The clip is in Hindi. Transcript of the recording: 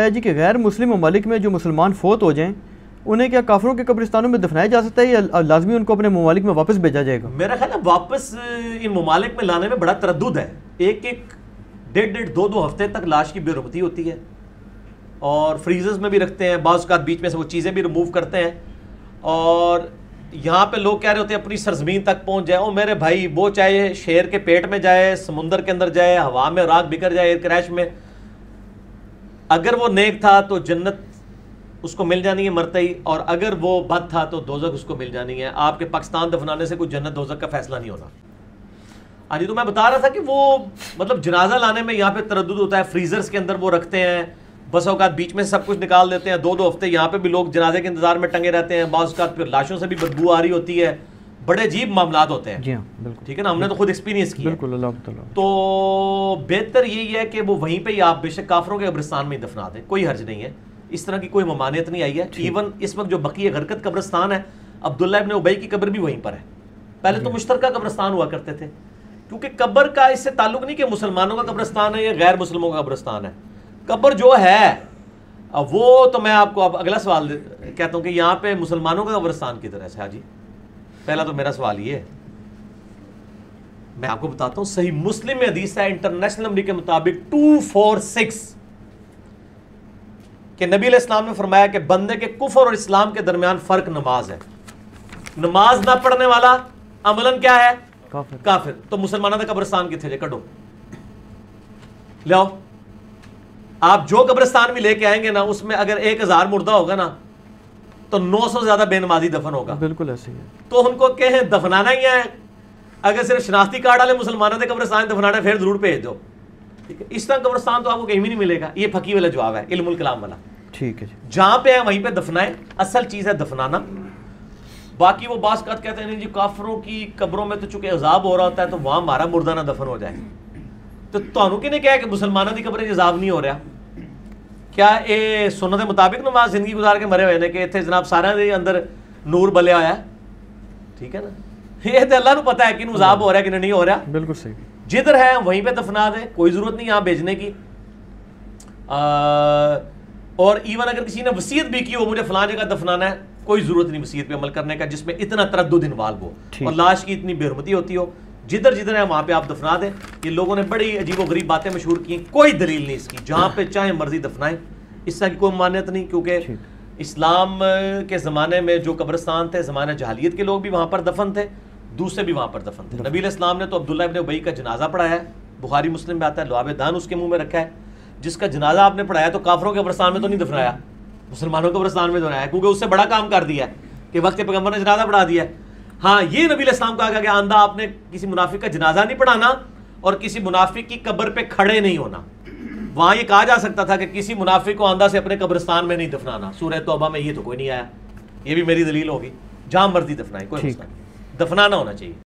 जी कि गैर मुस्लिम ममालिक में जो मुसलमान फोत हो जाएं उन्हें क्या काफिरों के कब्रिस्तानों में दफनाया जा सकता है या लाजमी उनको अपने ममालिक में वापस भेजा जाएगा? मेरा ख्याल है वापस इन ममालिक में लाने में बड़ा तरद्दुद है। एक एक डेढ़ दो हफ्ते तक लाश की बेरुमती होती है और फ्रीजर्स में भी रखते हैं, बाज़ औक़ात बीच में से वो चीज़ें भी रिमूव करते हैं। और यहाँ पर लोग कह रहे होते हैं अपनी सरजमीन तक पहुँच जाए। और मेरे भाई वो चाहे शेर के पेट में जाए, समुंदर के अंदर जाए, हवा में राख बिखर जाए, एयर क्रैश में, अगर वो नेक था तो जन्नत उसको मिल जानी है मरते ही, और अगर वो बद था तो दोजक उसको मिल जानी है। आपके पाकिस्तान दफनाने से कोई जन्नत दोजक का फैसला नहीं होना। अजी तो मैं बता रहा था कि वो मतलब जनाजा लाने में यहाँ पे तरद्दुद होता है। फ्रीजर्स के अंदर वो रखते हैं, बस औकात बीच में सब कुछ निकाल देते हैं। दो दो हफ्ते यहाँ पे भी लोग जनाजे के इंतजार में टंगे रहते हैं, बाज़ औकात फिर लाशों से भी बदबू आ रही होती है। बड़े अजीब मामलात होते हैं। जी हाँ, बिल्कुल ठीक है ना, हमने तो खुद एक्सपीरियंस किया। बिल्कुल। तो बेहतर यही है कि वो वहीं पे आप बेशक काफिरों के कब्रिस्तान में दफना दें, कोई हर्ज नहीं है। इस तरह की कोई ममानियत नहीं आई है। इवन इस वक्त जो बकी हरकत कब्रिस्तान है, अब्दुल्ला इब्न उबई की कब्र भी वहीं पर है। पहले तो मुश्तरका कब्रिस्तान हुआ करते थे, क्योंकि कब्र का इससे ताल्लुक नहीं कि मुसलमानों का कब्रिस्तान है या गैर मुसलमानों का कब्रिस्तान है। कब्र जो है वो तो मैं आपको अब अगला सवाल कहता हूँ कि यहाँ पे मुसलमानों का कब्रिस्तान की तरह से। हाँ जी, पहला तो मेरा सवाल ये है, मैं आपको बताता हूं सही मुस्लिम में हदीस है इंटरनेशनल नंबर के मुताबिक 246 के नबी अलैहिस्सलाम ने फरमाया कि बंदे के कुफर और इस्लाम के दरमियान फर्क नमाज है। नमाज ना पढ़ने वाला अमलन क्या है? काफिर। तो मुसलमानों का कब्रिस्तान किथे जे कढो लो। आप जो कब्रिस्तान भी लेके आएंगे ना, उसमें अगर 1000 मुर्दा होगा ना तो 900 से ज्यादा बेनमाजी दफन होगा। बिल्कुल ऐसे ही है। तो उनको कहें दफनाना ही है, अगर सिर्फ शनाख्ती कार्ड वाले मुसलमानों के कब्रिस्तान दफनाना फिर जरूर भेज दो, ठीक है। इस तरह कब्रिस्तान तो आपको कहीं भी नहीं मिलेगा। ये फकी वाला जवाब है, इल्मुल कलाम वाला, ठीक है। जहाँ पे है वहीं पे दफनाएं, असल चीज़ है दफनाना। बाकी वो बात कहते हैं जी काफिरों की कब्रों में तो चूंकि अजाब हो रहा होता है तो वहाँ हमारा मुर्दा ना दफन हो जाए। तो तुहानू किहने कहा कि मुसलमानों की कब्रें अजाब नहीं हो रहा? क्या ये सुन्नत के मुताबिक नमाज जिंदगी गुजार के मरे हुए ने कि इतने जनाब सारे के अंदर नूर बलिया होया, ठीक है ना? ये तो अल्लाह को पता है कि अजाब हो रहा है कि नहीं हो रहा। बिल्कुल सही, जिधर है वहीं पे दफना दे, कोई जरूरत नहीं यहाँ भेजने की। और इवन अगर किसी ने वसीयत भी की हो मुझे फलां जगह दफनाना है, कोई जरूरत नहीं वसीयत पे अमल करने का जिसमें इतना तरद्दुद इन्वॉल्व हो और लाश की इतनी बेहरमती होती हो। जिधर जिधर है वहाँ पे आप दफना दें। ये लोगों ने बड़ी अजीबो गरीब बातें मशहूर की, कोई दलील नहीं इसकी। जहाँ पे चाहे मर्जी दफनाएं, इस तरह की कोई मान्यता नहीं, क्योंकि इस्लाम के ज़माने में जो कब्रिस्तान थे, ज़माने जहालियत के लोग भी वहाँ पर दफन थे, दूसरे भी वहाँ पर दफन थे। नबी अलैहिस्सलाम ने तो अब्दुल्ला इब्न उबई का जनाजा पढ़ाया है, बुखारी मुस्लिम में आता है, लुआब दान उसके मुँह में रखा है। जिसका जनाजा आपने पढ़ाया तो काफिरों के कब्रिस्तान में तो नहीं दफनाया, मुसलमानों के कब्रिस्तान में दफनाया, क्योंकि उससे बड़ा काम कर दिया कि वक्त पैगम्बर ने जनाजा पढ़ा दिया। हाँ, ये नबी अलैहिस्सलाम का कि आंदा आपने किसी मुनाफिक का जनाजा नहीं पढ़ाना और किसी मुनाफिक की कब्र पे खड़े नहीं होना। वहाँ ये कहा जा सकता था कि किसी मुनाफिक को आंदा से अपने कब्रिस्तान में नहीं दफनाना। सूरह तौबा में ये तो कोई नहीं आया, ये भी मेरी दलील होगी। जहाँ मर्जी दफनाए, कोई मसला नहीं, दफनाना होना चाहिए।